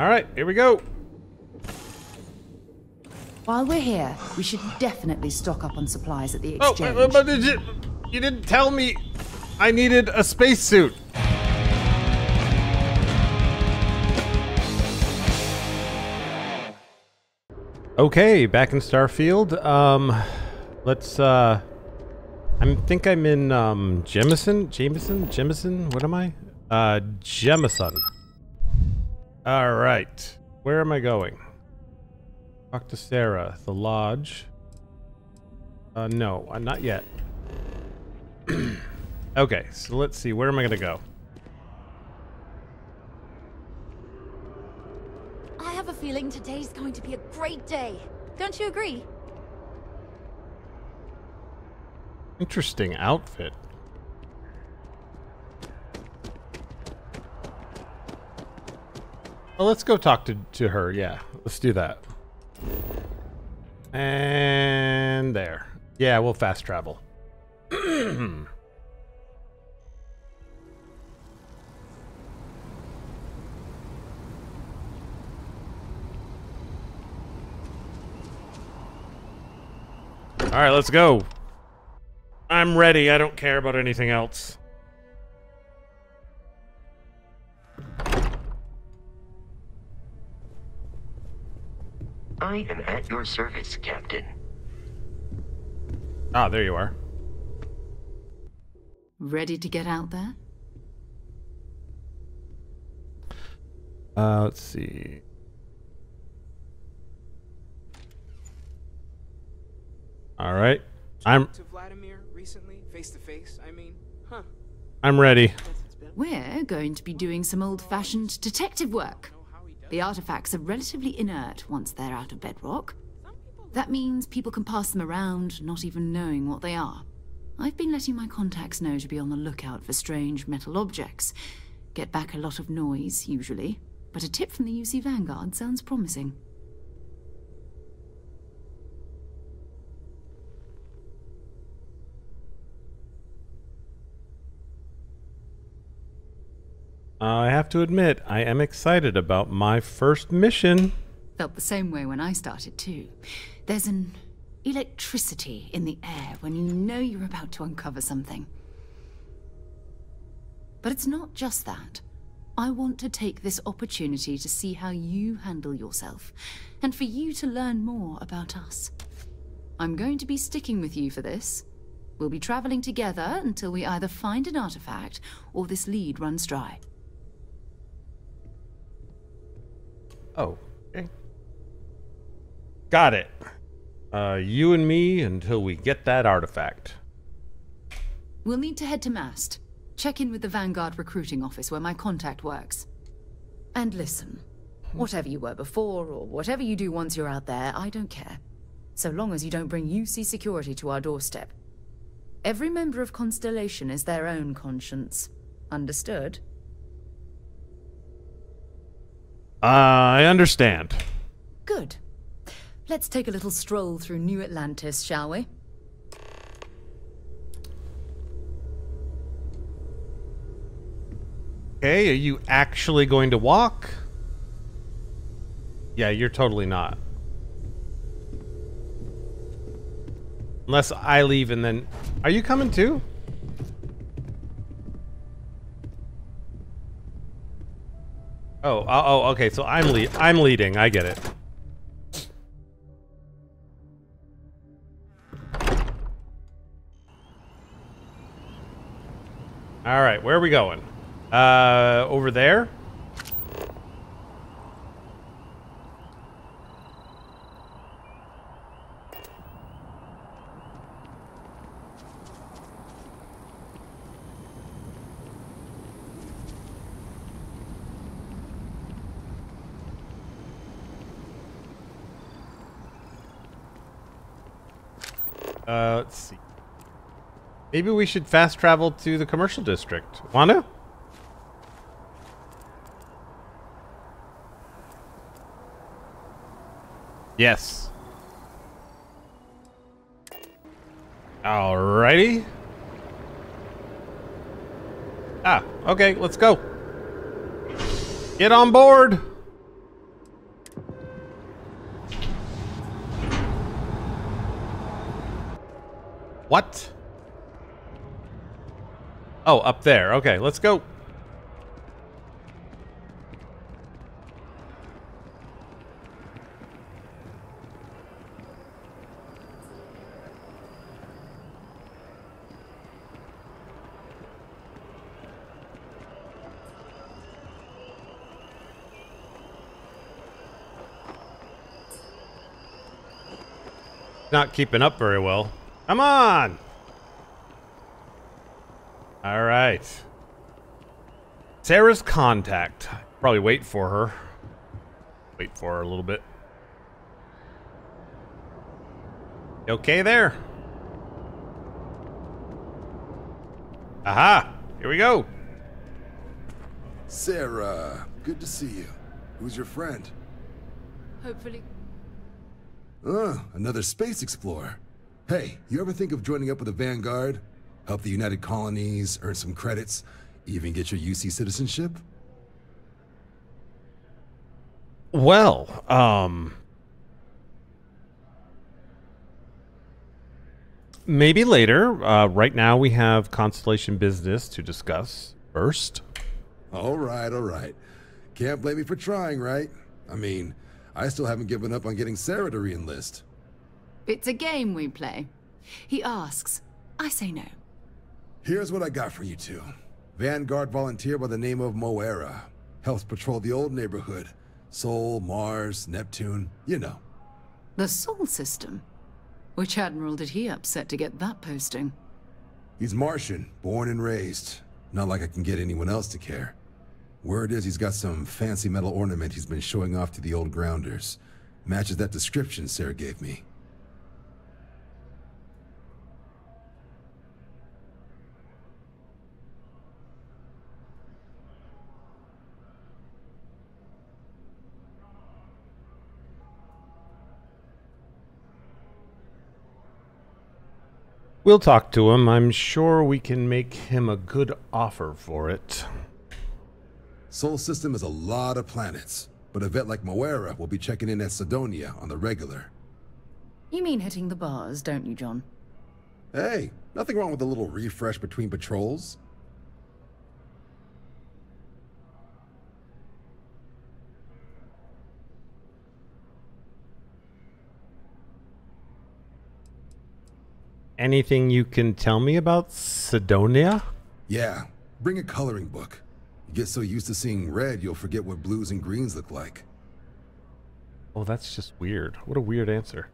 All right, here we go. While we're here, we should definitely stock up on supplies at the exchange. Oh, but you didn't tell me I needed a spacesuit. Okay, back in Starfield. Let's I think I'm in Jemison? What am I? Jemison. All right. Where am I going? Talk to Sarah, the lodge. No, I'm not yet. Okay, so let's see. Where am I going to go? I have a feeling today's going to be a great day. Don't you agree? Interesting outfit. Well, let's go talk to her. Yeah, let's do that. And there. Yeah, we'll fast travel. All right, let's go. I'm ready. I don't care about anything else. I am at your service, Captain. Ah, there you are. Ready to get out there? Let's see. All right. I'm to Vladimir recently, face to face. I mean, huh. I'm ready. We're going to be doing some old-fashioned detective work. The artifacts are relatively inert once they're out of bedrock. That means people can pass them around, not even knowing what they are. I've been letting my contacts know to be on the lookout for strange metal objects. Get back a lot of noise, usually, but a tip from the UC Vanguard sounds promising. I have to admit, I am excited about my first mission. Felt the same way when I started, too. There's an electricity in the air when you know you're about to uncover something. But it's not just that. I want to take this opportunity to see how you handle yourself, and for you to learn more about us. I'm going to be sticking with you for this. We'll be traveling together until we either find an artifact or this lead runs dry. Oh, okay. Got it. You and me until we get that artifact. We'll need to head to MAST. Check in with the Vanguard recruiting office where my contact works. And listen, whatever you were before or whatever you do once you're out there, I don't care. So long as you don't bring UC security to our doorstep. Every member of Constellation is their own conscience. Understood? I understand. Good. Let's take a little stroll through New Atlantis, shall we? Hey, are you actually going to walk? Yeah, you're totally not. Unless I leave and then... Are you coming too? Oh, okay. So I'm leading. I get it. All right, where are we going? Over there. Let's see. Maybe we should fast travel to the commercial district. Wanna? Yes. Alrighty. Ah, okay, let's go. Get on board. What? Oh, up there. Okay, let's go. Not keeping up very well. Come on! All right. Sarah's contact. Probably wait for her. Wait for her a little bit. You okay there? Aha! Here we go. Sarah, good to see you. Who's your friend? Hopefully. Another space explorer. Hey, you ever think of joining up with the Vanguard? Help the United Colonies, earn some credits, even get your UC citizenship? Well, maybe later. Right now we have Constellation business to discuss first. All right. Can't blame me for trying, right? I mean, I still haven't given up on getting Sarah to re-enlist. It's a game we play. He asks. I say no. Here's what I got for you two. Vanguard volunteer by the name of Mora. Helps patrol the old neighborhood. Sol, Mars, Neptune, you know. The Sol system? Which admiral did he upset to get that posting? He's Martian, born and raised. Not like I can get anyone else to care. Word is he's got some fancy metal ornament he's been showing off to the old grounders. Matches that description Sarah gave me. We'll talk to him. I'm sure we can make him a good offer for it. Sol system is a lot of planets, but a vet like Mora will be checking in at Sedonia on the regular. You mean hitting the bars, don't you, John? Hey, nothing wrong with a little refresh between patrols. Anything you can tell me about Sedonia? Yeah, bring a coloring book. Get so used to seeing red, you'll forget what blues and greens look like. Oh, that's just weird. What a weird answer.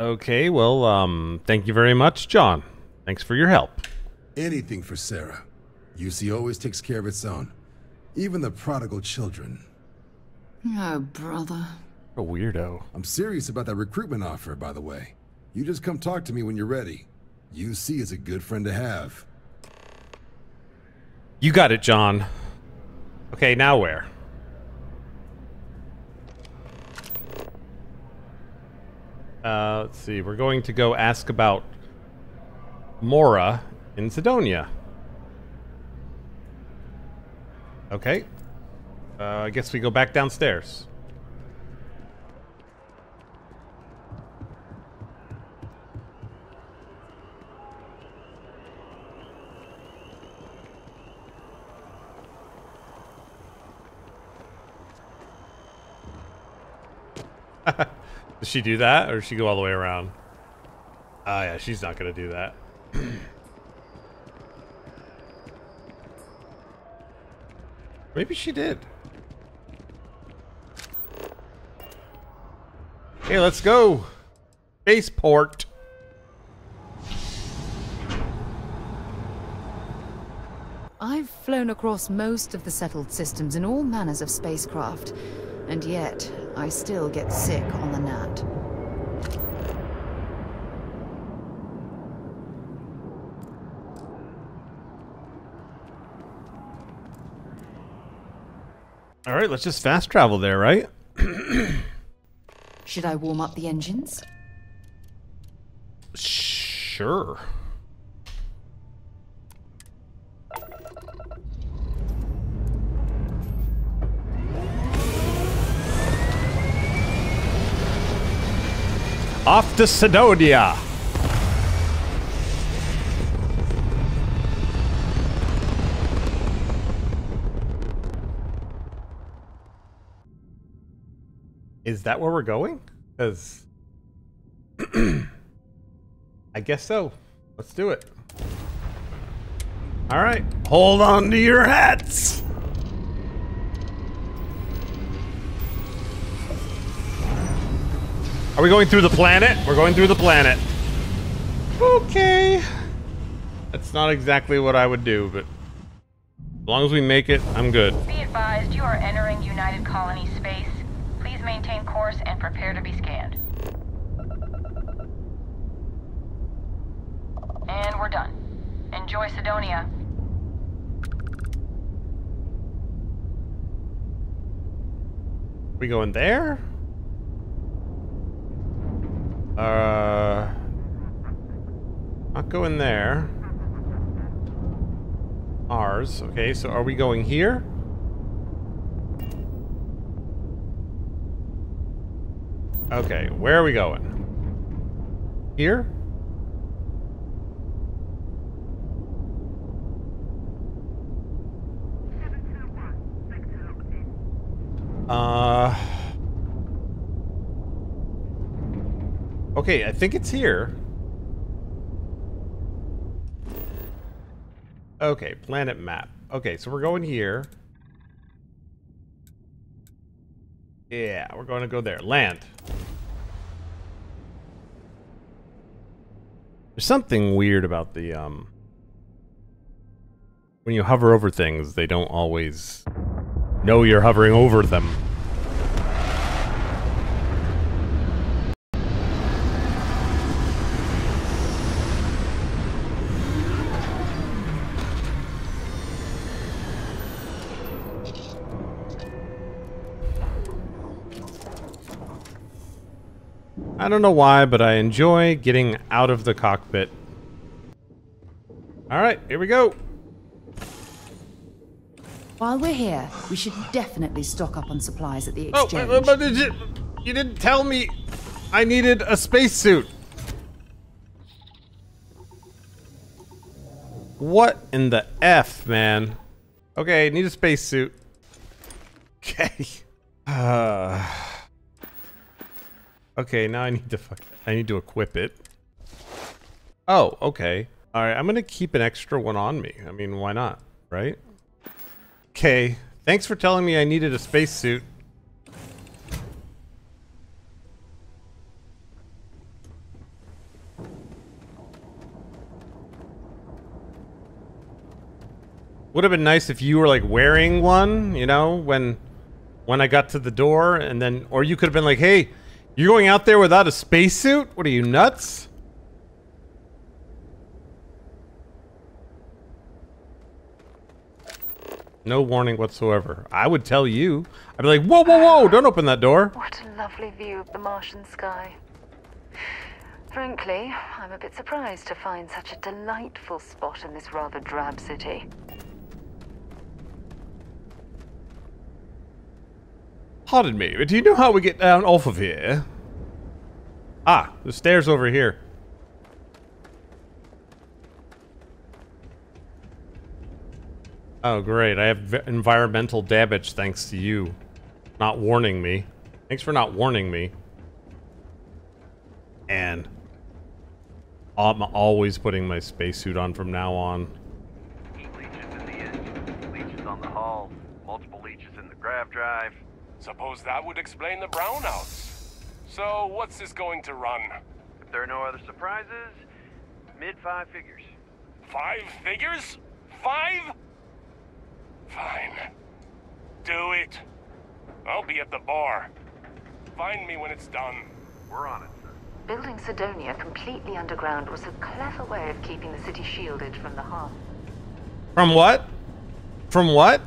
Okay, well, thank you very much, John. Thanks for your help. Anything for Sarah. UC always takes care of its own. Even the prodigal children. Oh, brother. A weirdo. I'm serious about that recruitment offer, by the way. You just come talk to me when you're ready. UC is a good friend to have. You got it, John. Okay, now where? Let's see. We're going to go ask about Mora in Sedonia. Okay. I guess we go back downstairs. Does she do that, or does she go all the way around? Oh yeah, she's not gonna do that. Maybe she did. Hey, let's go! Spaceport! I've flown across most of the settled systems in all manners of spacecraft. And yet, I still get sick on the gnat. All right, let's just fast travel there, right? Should I warm up the engines? Sure. Off to Sedonia. Is that where we're going? Because I guess so. Let's do it. All right, hold on to your hats. Are we going through the planet? We're going through the planet. Okay. That's not exactly what I would do, but as long as we make it, I'm good. Be advised, you are entering United Colonies space. Please maintain course and prepare to be scanned. And we're done. Enjoy Sedonia. We going there? Not going there. Ours. Okay, so are we going here? Okay, where are we going? Here? Okay, I think it's here. Okay, planet map. Okay, so we're going here. Yeah, we're going to go there. Land. There's something weird about the, when you hover over things, they don't always know you're hovering over them. I don't know why, but I enjoy getting out of the cockpit. All right, here we go. While we're here, we should definitely stock up on supplies at the exchange. Oh, but you didn't tell me I needed a spacesuit. What in the F, man? Okay, need a spacesuit. Okay. Okay, now I need to equip it. Oh, okay. All right, I'm gonna keep an extra one on me. I mean, why not, right? Okay. Thanks for telling me I needed a spacesuit. Would have been nice if you were like wearing one, you know, when I got to the door, and then, or you could have been like, hey. You're going out there without a spacesuit? What are you, nuts? No warning whatsoever. I would tell you. I'd be like, whoa, whoa, whoa, don't open that door. What a lovely view of the Martian sky. Frankly, I'm a bit surprised to find such a delightful spot in this rather drab city. Pardon me, but do you know how we get down off of here? Ah, the stairs over here. Oh, great. I have environmental damage thanks to you not warning me. Thanks for not warning me. And I'm always putting my spacesuit on from now on. Leeches in the engine, leeches on the hull, multiple leeches in the grav drive. Suppose that would explain the brownouts. So, what's this going to run? If there are no other surprises, mid-five figures. 5 figures? 5? Fine. Do it. I'll be at the bar. Find me when it's done. We're on it, sir. Building Sedonia completely underground was a clever way of keeping the city shielded from the harm. From what? From what?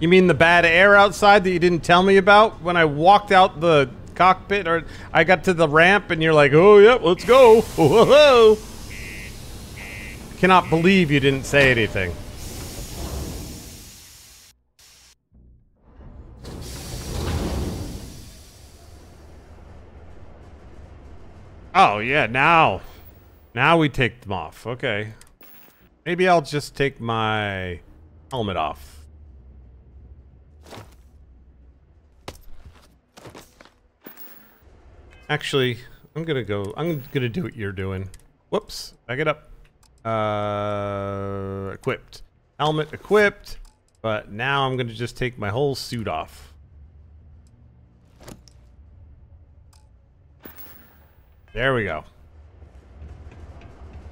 You mean the bad air outside that you didn't tell me about when I walked out the cockpit, or I got to the ramp and you're like, oh, yep, let's go. Whoa. Cannot believe you didn't say anything. Oh, yeah, now. Now we take them off. Okay. Maybe I'll just take my helmet off. Actually, I'm gonna do what you're doing. Whoops. Back it up. Equipped. Helmet equipped. But now I'm gonna just take my whole suit off. There we go.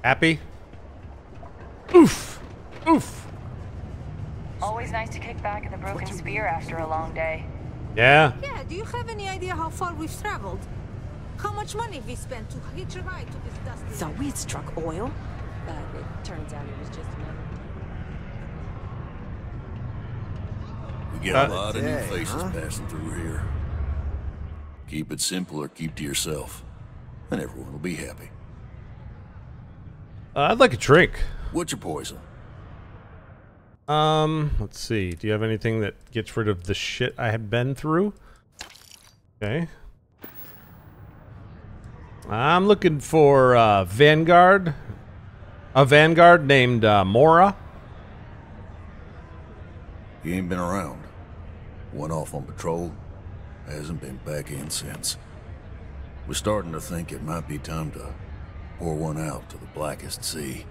Happy? Oof! Oof! Always nice to kick back in the Broken Spear after a long day. Yeah. Yeah, do you have any idea how far we've traveled? How much money we spent to hitch a ride to this dusty... So we had struck oil? But it turns out it was just another... We get a lot of new faces passing through here. Keep it simple or keep to yourself. And everyone will be happy. I'd like a drink. What's your poison? Let's see. Do you have anything that gets rid of the shit I have been through? Okay. I'm looking for Vanguard. A Vanguard named Mora. He ain't been around. Went off on patrol. Hasn't been back in since. We're starting to think it might be time to pour one out to the blackest sea.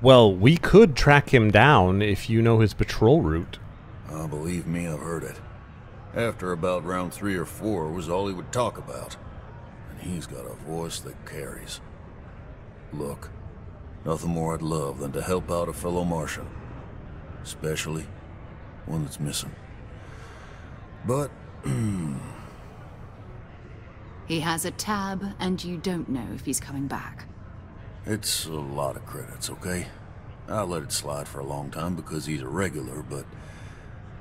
Well, we could track him down if you know his patrol route. Oh, believe me, I've heard it. After about round 3 or 4 was all he would talk about. And he's got a voice that carries. Look, nothing more I'd love than to help out a fellow Martian. Especially one that's missing. But... He has a tab, and you don't know if he's coming back. It's a lot of credits, okay? I let it slide for a long time because he's a regular, but...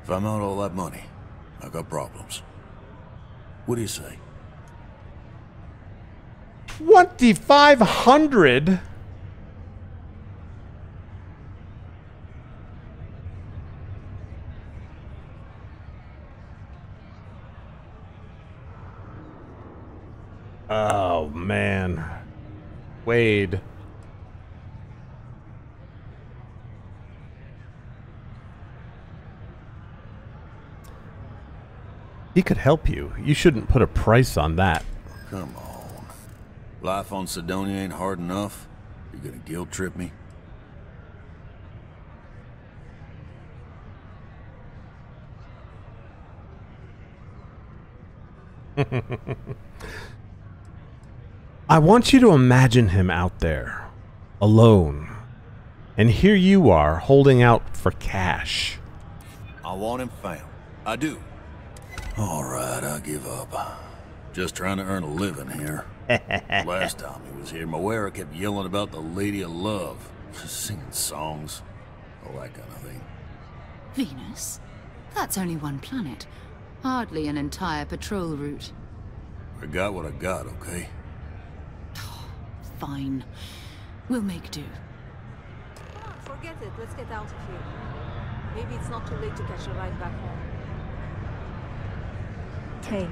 If I'm out all that money, I got problems. What do you say? 2,500? Oh, man. Wade. He could help you. You shouldn't put a price on that. Come on. Life on Sedonia ain't hard enough. You're gonna guilt trip me? I want you to imagine him out there, alone, and here you are holding out for cash. I want him found. I do. All right, I give up. Just trying to earn a living here. Last time he was here, Mora kept yelling about the Lady of Love, singing songs, all that kind of thing. Venus? That's only one planet. Hardly an entire patrol route. I got what I got, okay? Fine. We'll make do. Come on, forget it. Let's get out of here. Maybe it's not too late to catch a ride back home. Hey.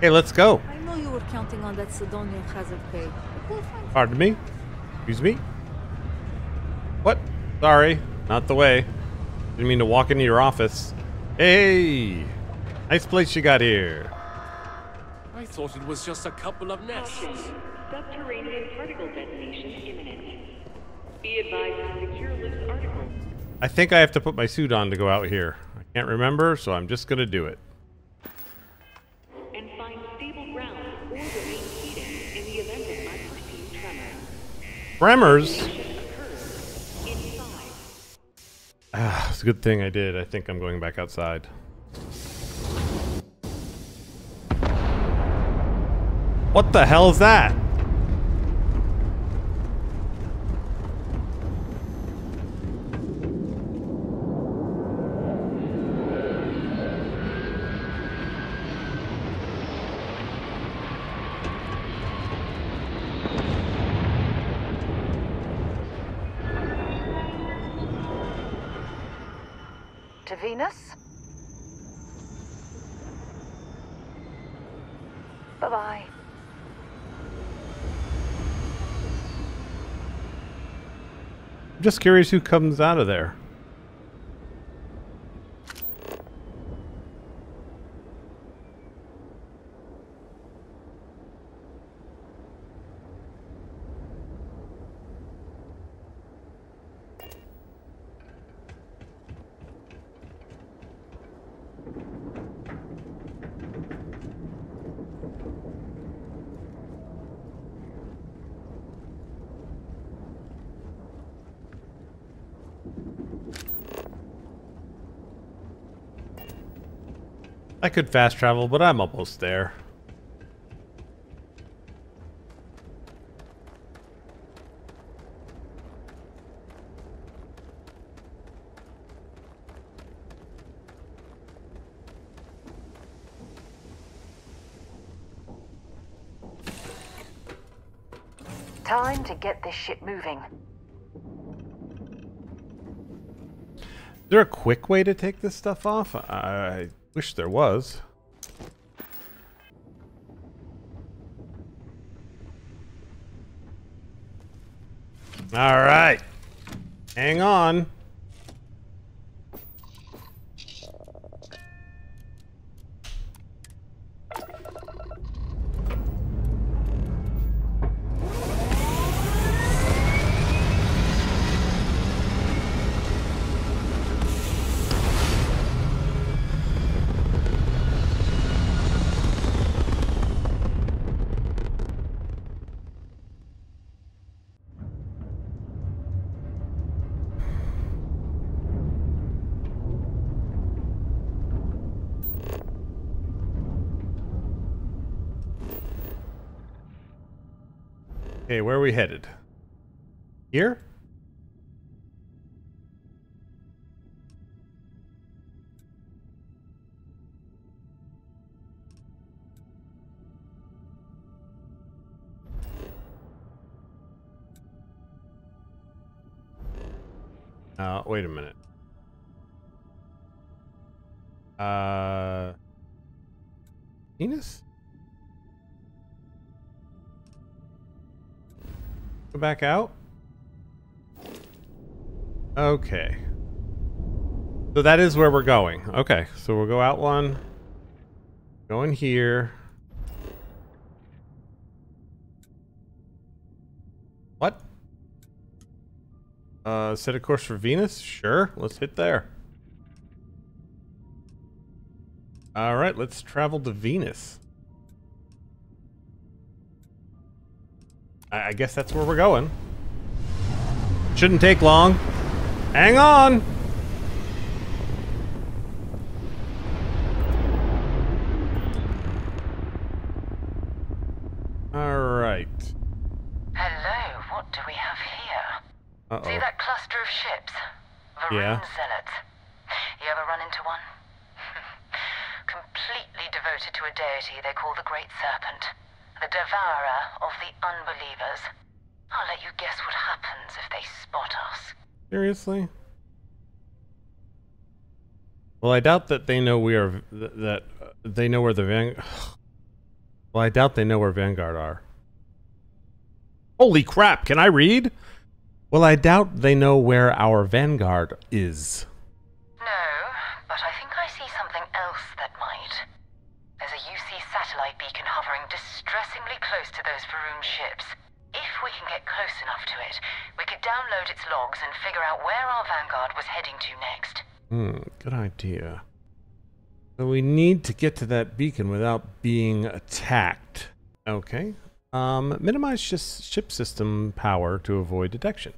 Hey, let's go. I know you were counting on that Sedonian hazard pay. Pardon me? Excuse me? What? Sorry. Not the way. Didn't mean to walk into your office. Hey! Nice place you got here. I thought it was just a couple of nests. Subterranean particle detonation imminent. Be advised to secure this article. I think I have to put my suit on to go out here. I can't remember, so I'm just gonna do it. And find stable ground or remain heated in the event of unforeseen tremors. Tremors? It's a good thing I did. I think I'm going back outside. What the hell is that? to Venus. Bye-bye. I'm just curious who comes out of there. I could fast travel, but I'm almost there. Time to get this ship moving. Is there a quick way to take this stuff off? I wish there was. All right. Hang on. Okay, where are we headed? Here? Wait a minute. Venus? Go back out. Okay. So that is where we're going. Okay, so we'll go out one. Go in here. What? Set a course for Venus? Sure, let's hit there. Alright, let's travel to Venus. I guess that's where we're going. Shouldn't take long. Hang on! Alright. Hello, what do we have here? Uh-oh. See that cluster of ships? Varun zealots. You ever run into one? Completely devoted to a deity they call the Great Serpent. The devourer of the unbelievers. I'll let you guess what happens if they spot us. Seriously? Well, I doubt that they know we are. That they know where the Well, I doubt they know where Vanguard are. Holy crap! Can I read? Well, I doubt they know where our Vanguard is. No, but I think I see something else that might. There's a UC satellite beacon hovering distressingly close to those Varun ships. If we can get close enough to it, we could download its logs and figure out where our Vanguard was heading to next. Hmm, good idea. So we need to get to that beacon without being attacked. Okay. Minimize ship system power to avoid detection.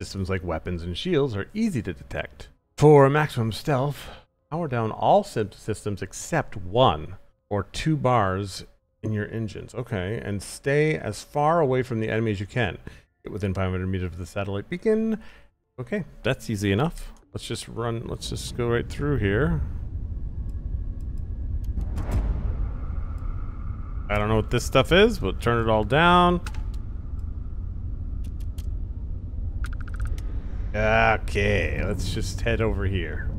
Systems like weapons and shields are easy to detect. For maximum stealth, power down all systems except one. Or 2 bars in your engines. Okay, and stay as far away from the enemy as you can. Get within 500 meters of the satellite beacon. Okay, that's easy enough. Let's just run, let's just go right through here. I don't know what this stuff is, but turn it all down. Okay, let's just head over here.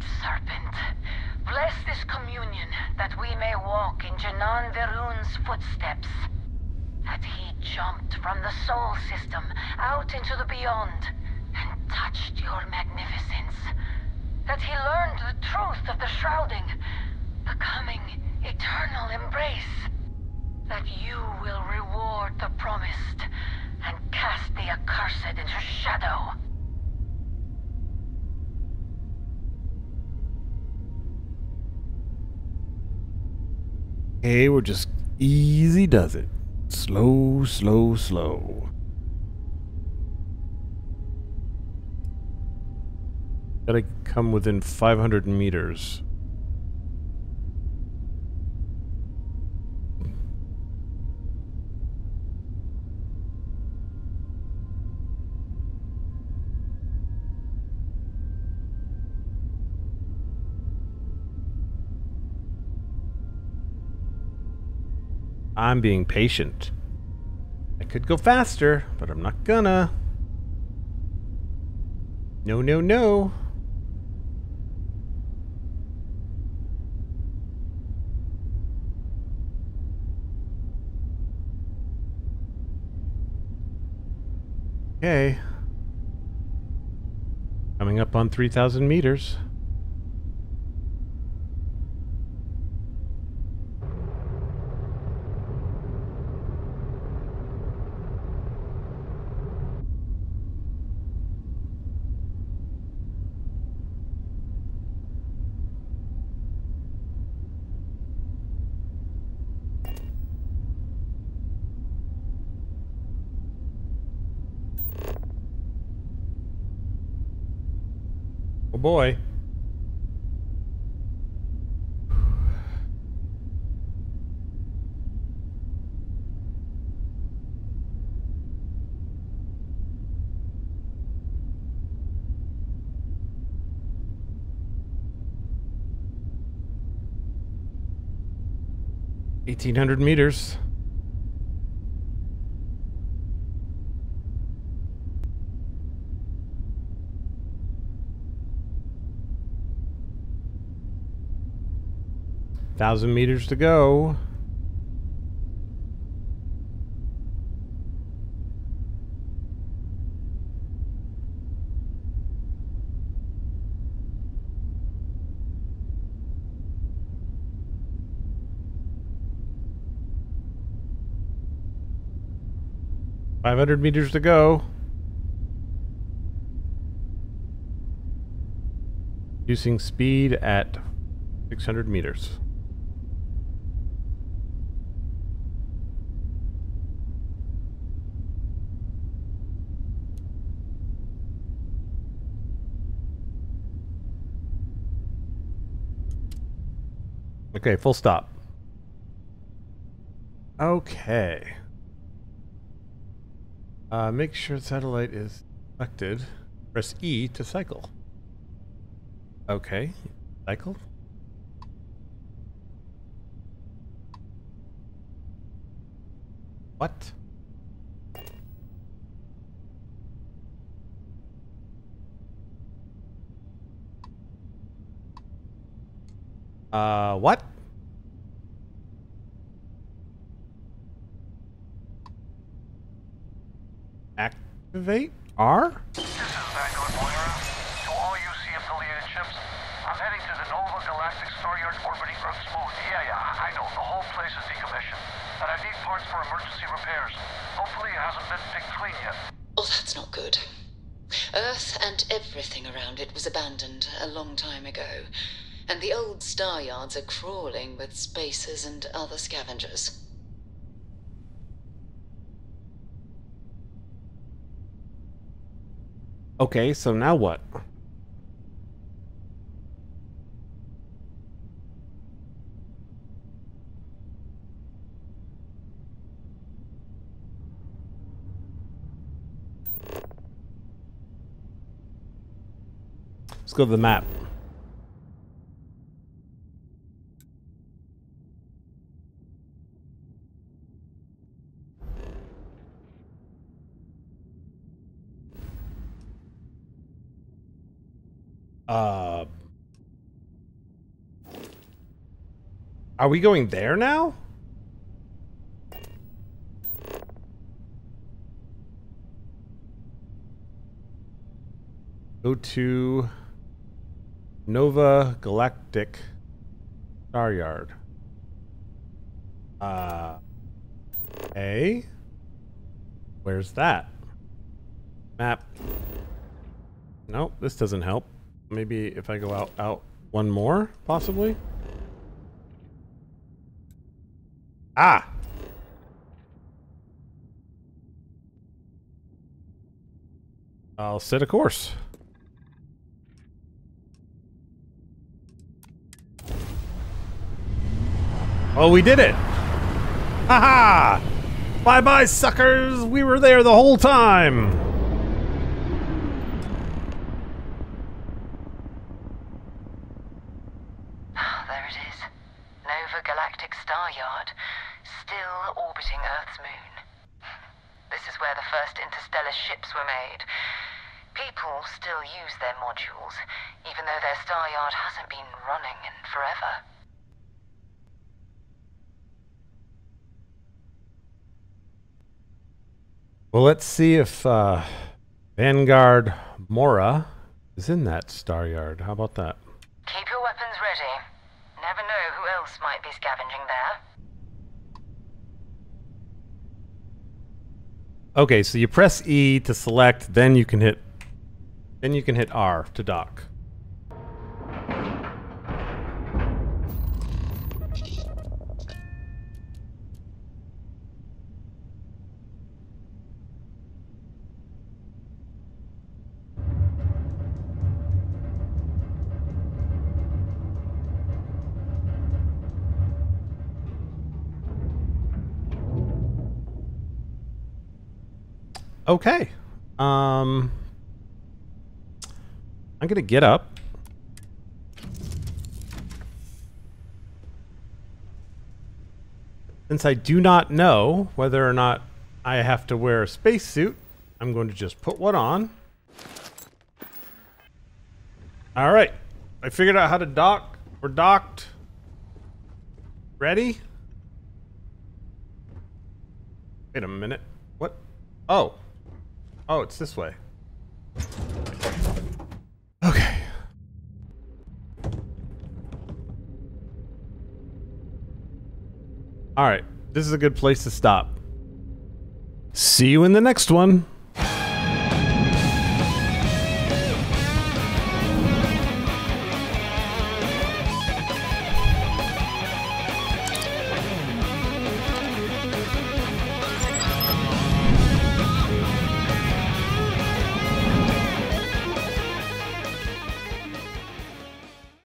Great Serpent, bless this communion that we may walk in Janan Varun's footsteps. That he jumped from the Sol system out into the beyond and touched your magnificence. That he learned the truth of the shrouding, the coming eternal embrace. That you will reward the promised and cast the accursed into shadow. Hey, we're just easy does it. Slow, slow, slow. Gotta come within 500 meters. I'm being patient. I could go faster, but I'm not gonna. No, no, no. Okay. Coming up on 3,000 meters. Boy. Eighteen 1,800 meters. Thousand meters to go. Five 500 meters to go. Reducing speed at 600 meters. Okay, full stop. Okay. Make sure the satellite is selected. Press E to cycle. Okay, cycle. What? What? Activate R? This is Vanguard Mora. To all UC affiliated ships, I'm heading to the Nova Galactic Staryard orbiting Earth's moon. Yeah, I know. The whole place is decommissioned. And I need parts for emergency repairs. Hopefully it hasn't been picked clean yet. Well, that's not good. Earth and everything around it was abandoned a long time ago. And the old star yards are crawling with spacers and other scavengers. Okay, so now what? Let's go to the map. Are we going there now? Go to Nova Galactic Staryard. A? Where's that? Map. Nope, this doesn't help. Maybe if I go out one more, possibly? Ah! I'll set a course. Oh, we did it! Haha! Bye-bye, suckers! We were there the whole time! Ah, there it is. Nova Galactic Staryard, still orbiting Earth's moon. This is where the first interstellar ships were made. People still use their modules, even though their Staryard hasn't been running in forever. Well, let's see if Vanguard Mora is in that Staryard. How about that? Keep your weapons ready. Never know who else might be scavenging there. Okay, so you press E to select, then you can hit R to dock. Okay, I'm gonna get up. Since I do not know whether or not I have to wear a spacesuit, I'm going to just put one on. All right, I figured out how to dock. We're docked. Ready? Wait a minute. What? Oh. Oh, it's this way. Okay. All right. This is a good place to stop. See you in the next one.